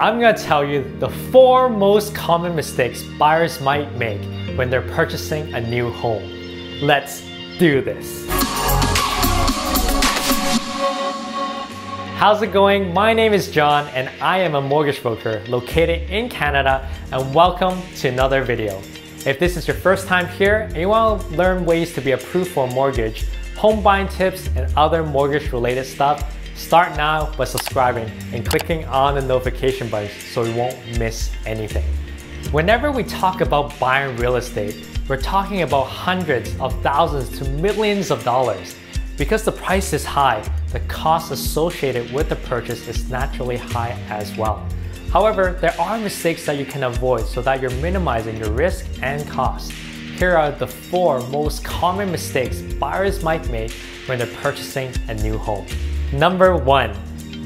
I'm gonna tell you the 4 most common mistakes buyers might make when they're purchasing a new home. Let's do this. How's it going? My name is John and I am a mortgage broker located in Canada, and welcome to another video. If this is your first time here and you want to learn ways to be approved for a mortgage, home buying tips and other mortgage related stuff, start now by subscribing and clicking on the notification button so you won't miss anything. Whenever we talk about buying real estate, we're talking about hundreds of thousands to millions of dollars. Because the price is high, the cost associated with the purchase is naturally high as well. However, there are mistakes that you can avoid so that you're minimizing your risk and cost. Here are the 4 most common mistakes buyers might make when they're purchasing a new home. Number 1,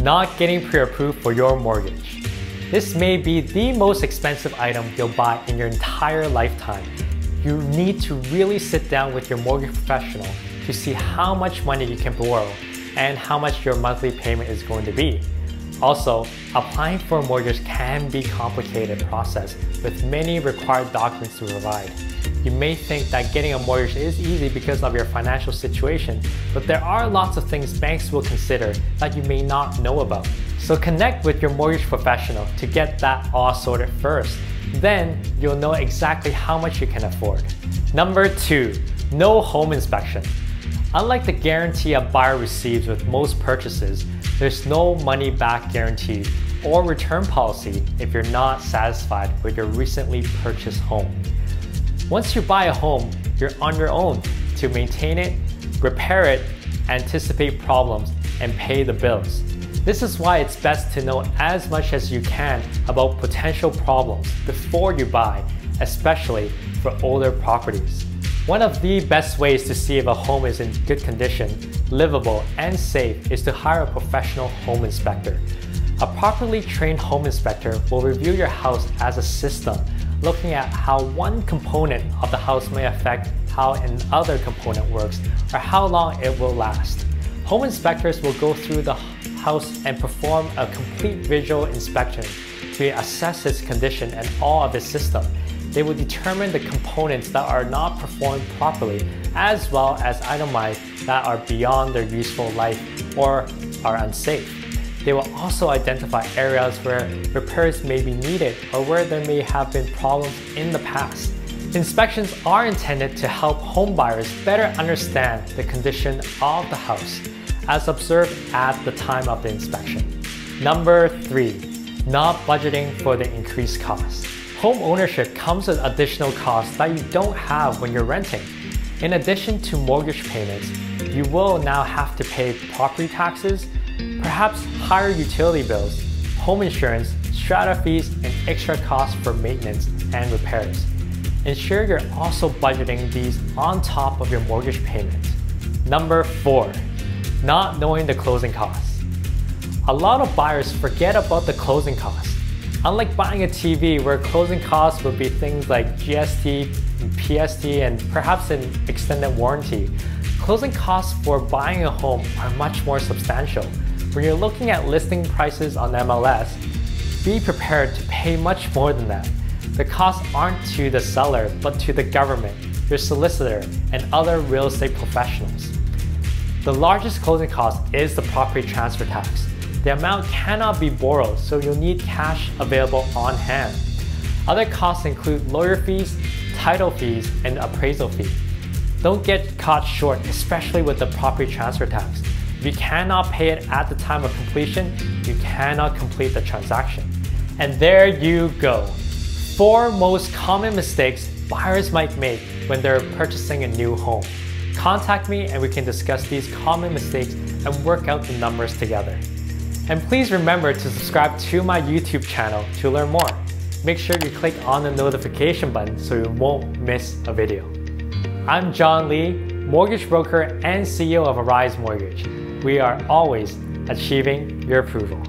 not getting pre-approved for your mortgage. This may be the most expensive item you'll buy in your entire lifetime. You need to really sit down with your mortgage professional to see how much money you can borrow and how much your monthly payment is going to be. Also, applying for a mortgage can be a complicated process with many required documents to provide. You may think that getting a mortgage is easy because of your financial situation, but there are lots of things banks will consider that you may not know about. So connect with your mortgage professional to get that all sorted first. Then you'll know exactly how much you can afford. Number 2, no home inspection. Unlike the guarantee a buyer receives with most purchases, there's no money back guarantee or return policy if you're not satisfied with your recently purchased home. Once you buy a home, you're on your own to maintain it, repair it, anticipate problems, and pay the bills. This is why it's best to know as much as you can about potential problems before you buy, especially for older properties. One of the best ways to see if a home is in good condition, livable, and safe is to hire a professional home inspector. A properly trained home inspector will review your house as a system, looking at how one component of the house may affect how another component works or how long it will last. Home inspectors will go through the house and perform a complete visual inspection to assess its condition and all of its system. They will determine the components that are not performed properly, as well as itemize that are beyond their useful life or are unsafe. They will also identify areas where repairs may be needed or where there may have been problems in the past. Inspections are intended to help homebuyers better understand the condition of the house, as observed at the time of the inspection. Number 3, not budgeting for the increased cost. Home ownership comes with additional costs that you don't have when you're renting. In addition to mortgage payments, you will now have to pay property taxes, perhaps higher utility bills, home insurance, strata fees, and extra costs for maintenance and repairs. Ensure you're also budgeting these on top of your mortgage payment. Number 4, not knowing the closing costs. A lot of buyers forget about the closing costs. Unlike buying a TV, where closing costs would be things like GST, PST, and perhaps an extended warranty, closing costs for buying a home are much more substantial. When you're looking at listing prices on MLS, be prepared to pay much more than that. The costs aren't to the seller, but to the government, your solicitor, and other real estate professionals. The largest closing cost is the property transfer tax. The amount cannot be borrowed, so you'll need cash available on hand. Other costs include lawyer fees, title fees, and appraisal fee. Don't get caught short, especially with the property transfer tax. If you cannot pay it at the time of completion, you cannot complete the transaction. And there you go. 4 most common mistakes buyers might make when they're purchasing a new home. Contact me and we can discuss these common mistakes and work out the numbers together. And please remember to subscribe to my YouTube channel to learn more. Make sure you click on the notification button so you won't miss a video. I'm John Lee, mortgage broker and CEO of Arise Mortgage. We are always achieving your approval.